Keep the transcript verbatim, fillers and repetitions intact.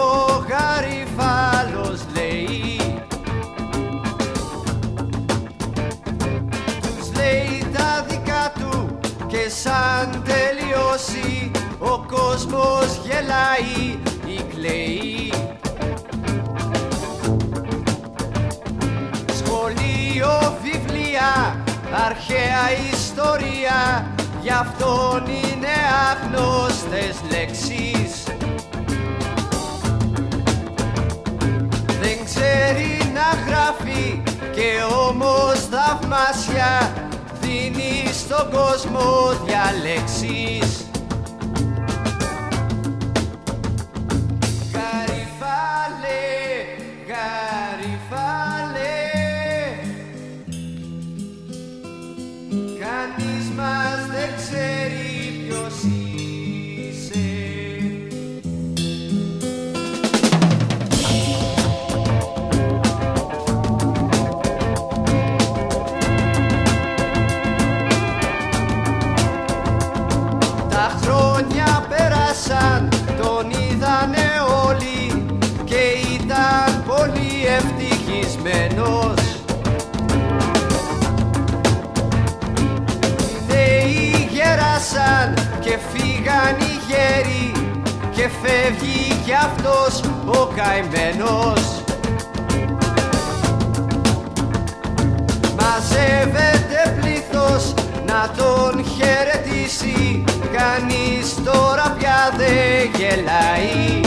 ο Γαρύφαλλος λέει, τους λέει τα δικά του και σαν τελειώσει ο κόσμος γελάει ή κλαίει. Σχολείο, βιβλία, αρχαία ιστορία, γι' αυτόν είναι άγνωστες λέξεις. Δεν ξέρει να γράφει και όμως θαυμάσια δίνει στον κόσμο διαλέξεις. Γαρύφαλλε, Γαρύφαλλε, κανείς μας δεν ξέρει ποιος είσαι. Τα χρόνια πέρασαν, τον είδανε όλοι και ήταν πολύ ευτυχισμένος. Και φύγαν οι γέροι και φεύγει κι αυτός ο καημένος. Μαζεύεται πλήθος να τον χαιρετήσει, κανείς τώρα πια δεν γελάει.